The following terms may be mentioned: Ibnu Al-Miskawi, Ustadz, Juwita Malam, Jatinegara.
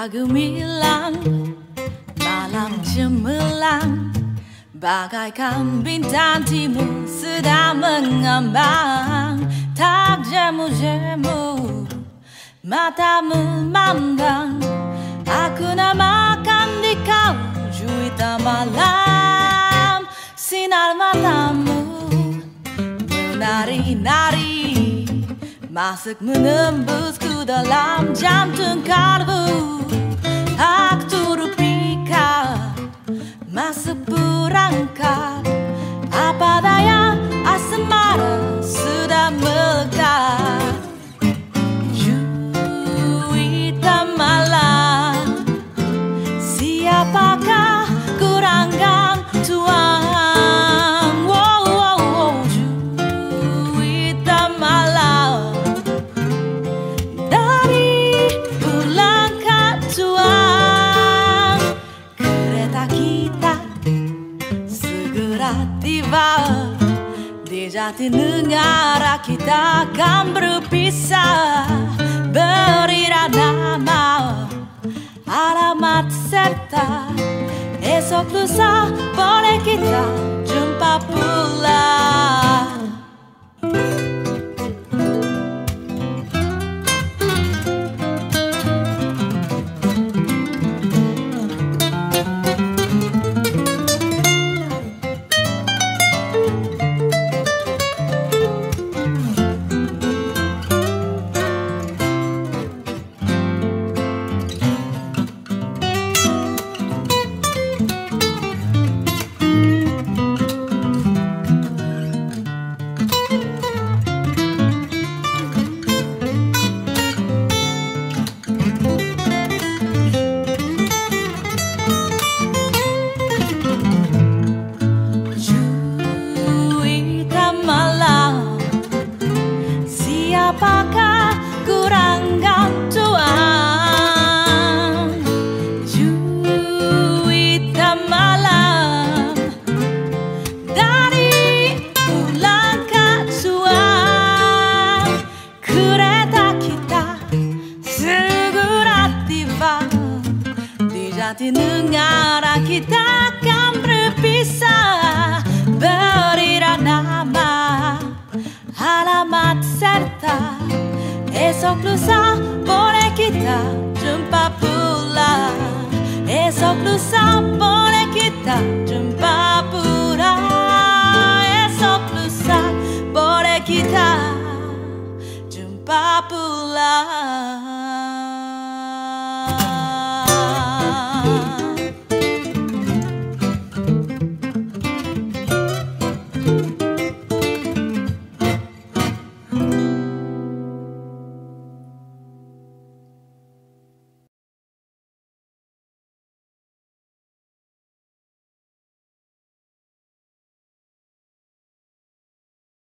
Cinta gemilang, malam cemerlang, bagaikan bintang timur sedang mengambang. Tak jemu-jemu, mata memandang, aku namakan di kau Juwita malam. Sinar matamu menari-nari, masuk menembusku dalam jantung kalbu. Aku turut pikir, masuk berangkat, apa daya asmara sudah melekat. Juwita malam, siapakah kurangkan tuang? Wow, wow, wow. Juwita malam, dari pulang ke tuang, kereta kita segera tiba. Di Jatinegara kita akan berpisah. Berilah nama, alamat serta, esok lusa boleh kita jumpa pula. Apakah kurangkan tuang? Juwita malam, dari pulang ke tuang, kereta kita segera tiba. Di Jatinegara kita akan berpisah. Berilah nama, alamat serta, esok lusa boleh kita jumpa pula. Esok lusa boleh kita jumpa pula.